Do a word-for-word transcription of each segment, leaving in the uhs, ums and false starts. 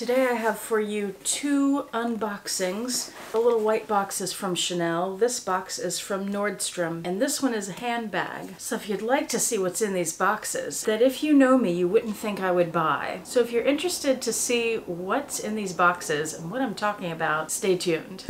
Today I have for you two unboxings. The little white box is from Chanel, this box is from Nordstrom, and this one is a handbag. So if you'd like to see what's in these boxes, that if you know me, you wouldn't think I would buy. So if you're interested to see what's in these boxes and what I'm talking about, stay tuned.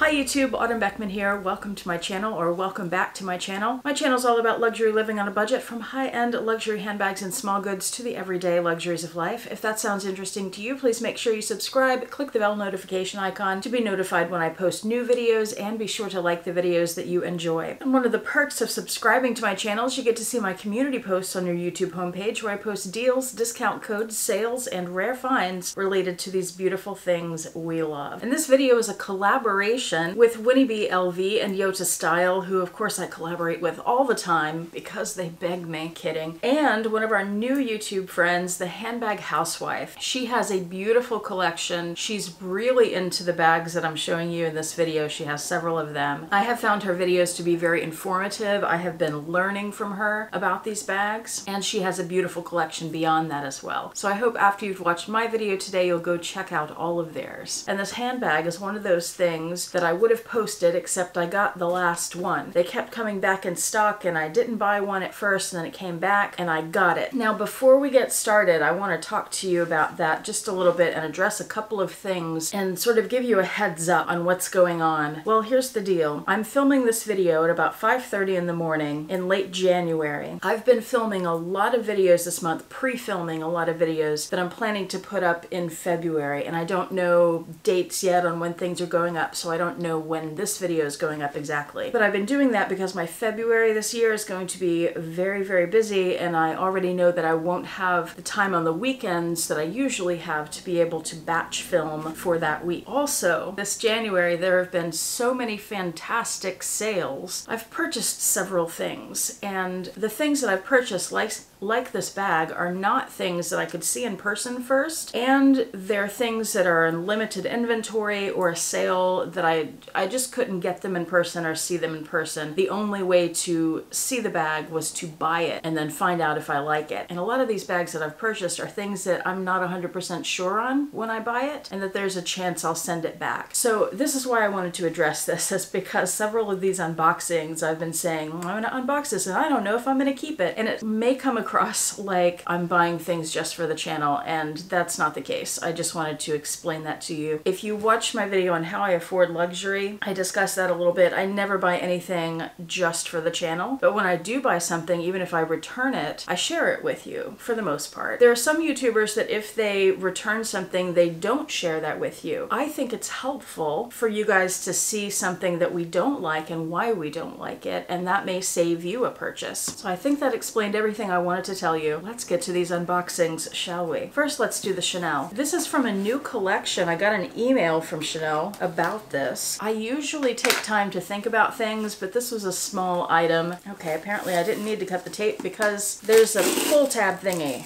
Hi YouTube, Autumn Beckman here. Welcome to my channel, or welcome back to my channel. My channel is all about luxury living on a budget, from high-end luxury handbags and small goods to the everyday luxuries of life. If that sounds interesting to you, please make sure you subscribe, click the bell notification icon to be notified when I post new videos, and be sure to like the videos that you enjoy. And one of the perks of subscribing to my channel is you get to see my community posts on your YouTube homepage, where I post deals, discount codes, sales, and rare finds related to these beautiful things we love. And this video is a collaboration with Winnie B L V and Yota Style, who of course I collaborate with all the time because they beg me, kidding, and one of our new YouTube friends, The Handbag Housewife. She has a beautiful collection. She's really into the bags that I'm showing you in this video. She has several of them. I have found her videos to be very informative. I have been learning from her about these bags, and she has a beautiful collection beyond that as well. So I hope after you've watched my video today, you'll go check out all of theirs. And this handbag is one of those things that I would have posted, except I got the last one. They kept coming back in stock, and I didn't buy one at first, and then it came back and I got it. Now before we get started, I want to talk to you about that just a little bit and address a couple of things and sort of give you a heads up on what's going on. Well, here's the deal. I'm filming this video at about five thirty in the morning in late January. I've been filming a lot of videos this month, pre-filming a lot of videos that I'm planning to put up in February, and I don't know dates yet on when things are going up, so I don't know when this video is going up exactly. But I've been doing that because my February this year is going to be very, very busy, and I already know that I won't have the time on the weekends that I usually have to be able to batch film for that week. Also, this January there have been so many fantastic sales. I've purchased several things, and the things that I've purchased, like like this bag, are not things that I could see in person first, and they're things that are in limited inventory or a sale that I, I just couldn't get them in person or see them in person. The only way to see the bag was to buy it and then find out if I like it. And a lot of these bags that I've purchased are things that I'm not one hundred percent sure on when I buy it, and that there's a chance I'll send it back. So this is why I wanted to address this, is because several of these unboxings I've been saying, well, I'm gonna unbox this and I don't know if I'm gonna keep it. And it may come across Across, like I'm buying things just for the channel, and that's not the case. I just wanted to explain that to you. If you watch my video on how I afford luxury, I discuss that a little bit. I never buy anything just for the channel, but when I do buy something, even if I return it, I share it with you for the most part. There are some YouTubers that if they return something, they don't share that with you. I think it's helpful for you guys to see something that we don't like and why we don't like it, and that may save you a purchase. So I think that explained everything I wanted to tell you. Let's get to these unboxings, shall we? First, let's do the Chanel. This is from a new collection. I got an email from Chanel about this. I usually take time to think about things, but this was a small item. Okay, apparently I didn't need to cut the tape because there's a pull tab thingy.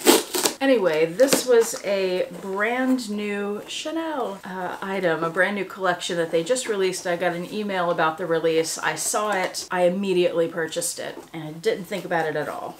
Anyway, this was a brand new Chanel uh, item, a brand new collection that they just released. I got an email about the release. I saw it. I immediately purchased it, and I didn't think about it at all.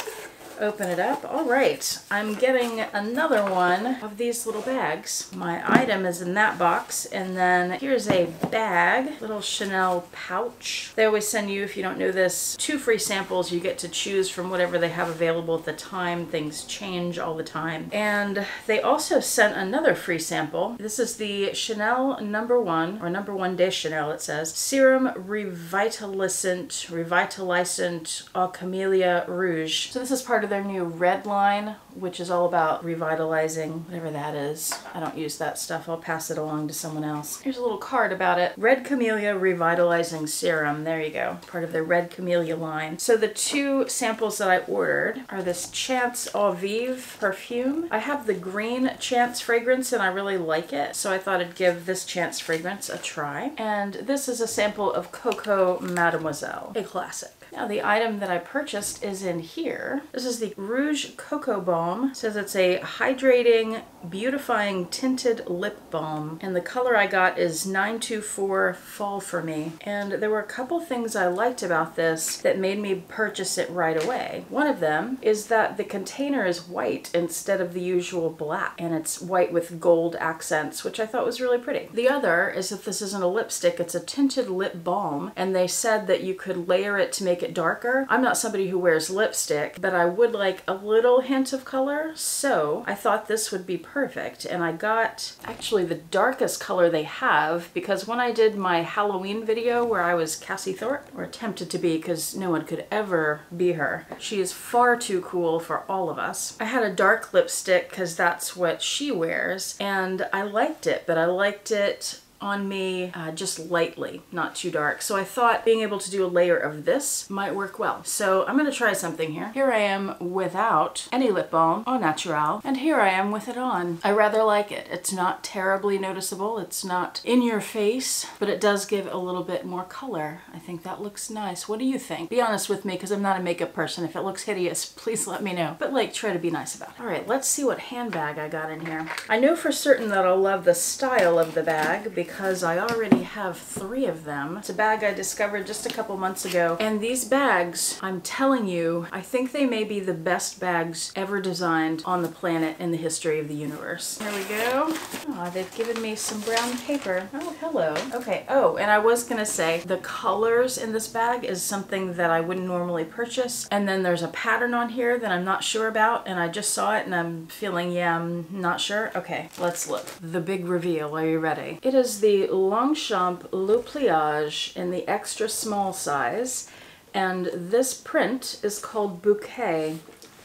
Open it up. All right, I'm getting another one of these little bags. My item is in that box, and then here's a bag, little Chanel pouch. They always send you, if you don't know this, two free samples. You get to choose from whatever they have available at the time. Things change all the time. And they also sent another free sample. This is the Chanel number one, or number one de Chanel, it says, Serum Revitalisant, Revitalisant Au Camellia Rouge. So this is part of their new red line, which is all about revitalizing, whatever that is. I don't use that stuff. I'll pass it along to someone else. Here's a little card about it. Red Camellia Revitalizing Serum. There you go. Part of the Red Camellia line. So the two samples that I ordered are this Chance Au Vive perfume. I have the green Chance fragrance and I really like it, so I thought I'd give this Chance fragrance a try. And this is a sample of Coco Mademoiselle, a classic. Now the item that I purchased is in here. This is the Rouge Coco Balm. It says it's a hydrating, beautifying, tinted lip balm. And the color I got is nine two four Fall For Me. And there were a couple things I liked about this that made me purchase it right away. One of them is that the container is white instead of the usual black. And it's white with gold accents, which I thought was really pretty. The other is that this isn't a lipstick, it's a tinted lip balm. And they said that you could layer it to make it darker. I'm not somebody who wears lipstick, but I would like a little hint of color, so I thought this would be perfect. And I got actually the darkest color they have, because when I did my Halloween video where I was Cassie Thorpe, or attempted to be because no one could ever be her, she is far too cool for all of us. I had a dark lipstick because that's what she wears, and I liked it, but I liked it on me uh, just lightly, not too dark. So I thought being able to do a layer of this might work well. So I'm gonna try something here. Here I am without any lip balm, au naturel, and here I am with it on. I rather like it. It's not terribly noticeable, it's not in your face, but it does give a little bit more color. I think that looks nice. What do you think? Be honest with me, because I'm not a makeup person. If it looks hideous, please let me know. But like, try to be nice about it. All right, let's see what handbag I got in here. I know for certain that I'll love the style of the bag, because because I already have three of them. It's a bag I discovered just a couple months ago, and these bags, I'm telling you, I think they may be the best bags ever designed on the planet in the history of the universe. Here we go. Oh, they've given me some brown paper. Oh, hello. Okay, oh, and I was gonna say, the colors in this bag is something that I wouldn't normally purchase, and then there's a pattern on here that I'm not sure about, and I just saw it and I'm feeling, yeah, I'm not sure. Okay, let's look. The big reveal, are you ready? It is the Longchamp Le Pliage in the extra small size, and this print is called Bouquet,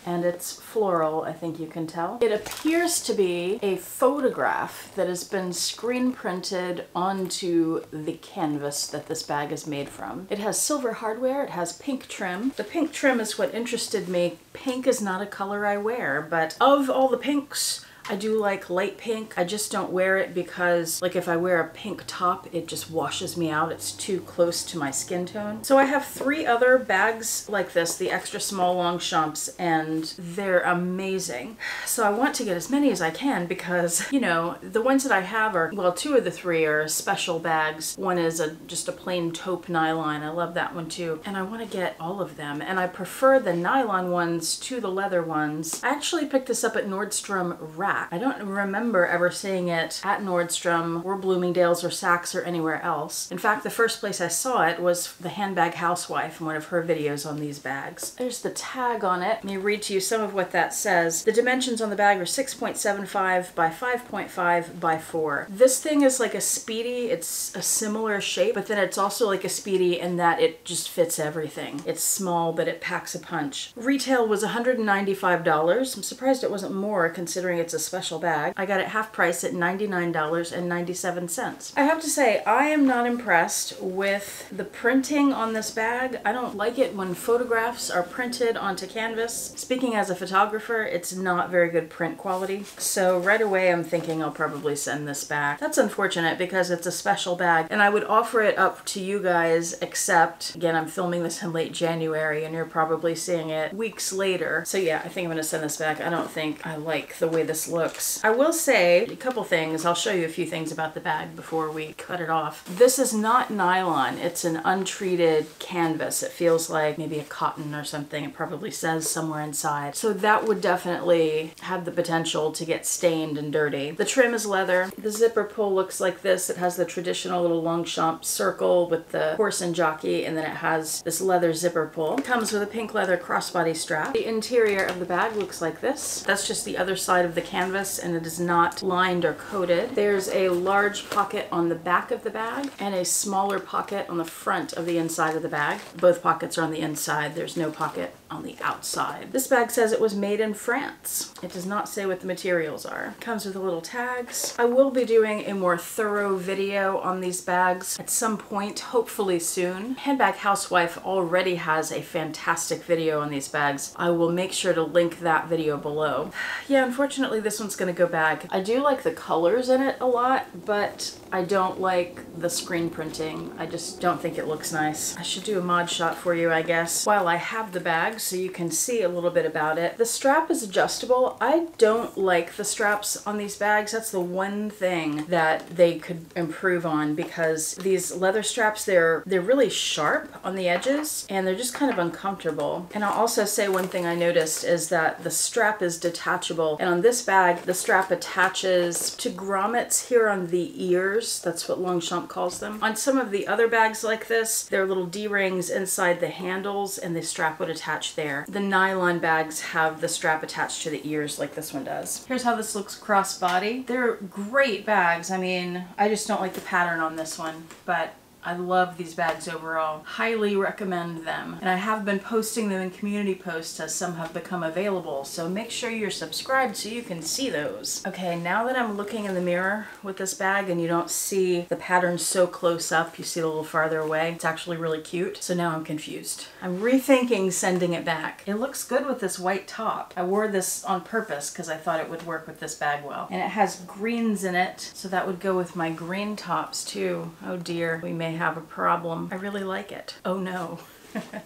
and it's floral, I think you can tell. It appears to be a photograph that has been screen printed onto the canvas that this bag is made from. It has silver hardware, it has pink trim. The pink trim is what interested me. Pink is not a color I wear, but of all the pinks, I do like light pink. I just don't wear it because, like, if I wear a pink top, it just washes me out. It's too close to my skin tone. So I have three other bags like this, the extra small Longchamps, and they're amazing. So I want to get as many as I can because, you know, the ones that I have are, well, two of the three are special bags. One is a just a plain taupe nylon. I love that one too. And I want to get all of them. And I prefer the nylon ones to the leather ones. I actually picked this up at Nordstrom Rack. I don't remember ever seeing it at Nordstrom or Bloomingdale's or Saks or anywhere else. In fact, the first place I saw it was The Handbag Housewife in one of her videos on these bags. There's the tag on it. Let me read to you some of what that says. The dimensions on the bag are six point seven five by five point five by four. This thing is like a Speedy. It's a similar shape, but then it's also like a Speedy in that it just fits everything. It's small, but it packs a punch. Retail was one hundred ninety-five dollars. I'm surprised it wasn't more considering it's a special bag. I got it half price at ninety-nine dollars and ninety-seven cents. I have to say, I am not impressed with the printing on this bag. I don't like it when photographs are printed onto canvas. Speaking as a photographer, it's not very good print quality. So right away I'm thinking I'll probably send this back. That's unfortunate because it's a special bag and I would offer it up to you guys, except, again, I'm filming this in late January and you're probably seeing it weeks later. So yeah, I think I'm gonna send this back. I don't think I like the way this looks. Looks. I will say a couple things. I'll show you a few things about the bag before we cut it off. This is not nylon. It's an untreated canvas. It feels like maybe a cotton or something. It probably says somewhere inside. So that would definitely have the potential to get stained and dirty. The trim is leather. The zipper pull looks like this. It has the traditional little Longchamp circle with the horse and jockey, and then it has this leather zipper pull. It comes with a pink leather crossbody strap. The interior of the bag looks like this. That's just the other side of the canvas. And it is not lined or coated. There's a large pocket on the back of the bag and a smaller pocket on the front of the inside of the bag. Both pockets are on the inside. There's no pocket on the outside. This bag says it was made in France. It does not say what the materials are. It comes with the little tags. I will be doing a more thorough video on these bags at some point, hopefully soon. Handbag Housewife already has a fantastic video on these bags. I will make sure to link that video below. Yeah, unfortunately this this one's gonna go back. I do like the colors in it a lot, but I don't like the screen printing. I just don't think it looks nice. I should do a mod shot for you, I guess, while I have the bag so you can see a little bit about it. The strap is adjustable. I don't like the straps on these bags. That's the one thing that they could improve on, because these leather straps, they're they're really sharp on the edges and they're just kind of uncomfortable. And I'll also say one thing I noticed is that the strap is detachable, and on this bag the strap attaches to grommets here on the ears. That's what Longchamp calls them. On some of the other bags like this, there are little D-rings inside the handles and the strap would attach there. The nylon bags have the strap attached to the ears like this one does. Here's how this looks crossbody. They're great bags. I mean, I just don't like the pattern on this one, but I love these bags overall. Highly recommend them. And I have been posting them in community posts as some have become available, so make sure you're subscribed so you can see those. Okay, now that I'm looking in the mirror with this bag and you don't see the pattern so close up, you see it a little farther away, it's actually really cute. So now I'm confused. I'm rethinking sending it back. It looks good with this white top. I wore this on purpose because I thought it would work with this bag well. And it has greens in it, so that would go with my green tops too. Oh dear, we may have a problem. I really like it. Oh no.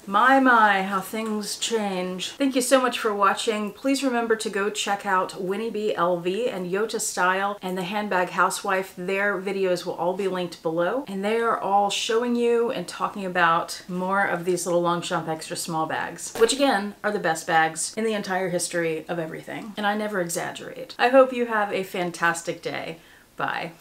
My, my, how things change. Thank you so much for watching. Please remember to go check out Winnie B L V and Yota Style and The Handbag Housewife. Their videos will all be linked below, and they are all showing you and talking about more of these little Longchamp extra small bags, which again are the best bags in the entire history of everything. And I never exaggerate. I hope you have a fantastic day. Bye.